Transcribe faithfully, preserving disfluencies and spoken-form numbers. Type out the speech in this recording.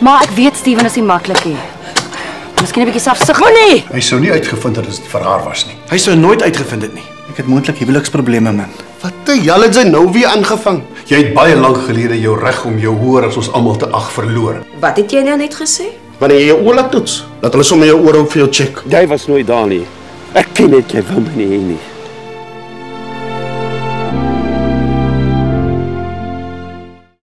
Maar ek weet Steven is nie maklik nie. Miskien 'n bietjie selfsug. Moenie. Hy sou nie uitgevind het as dit vir haar was nie. Hy sou nooit uitgevind het nie. Ek het moontlik huweliksprobleme, man. Wat die hel het sy nou weer aangevang? Jy het baie lank gelede jou reg om jou hoor as ons almal te ag verloor. Wat het jy nou net gesê? Wanneer jy jou oor laat toets, laat hulle sommer jou oor op vir jou check. Jy was nooit daar nie. Ek ken net jy van my nie.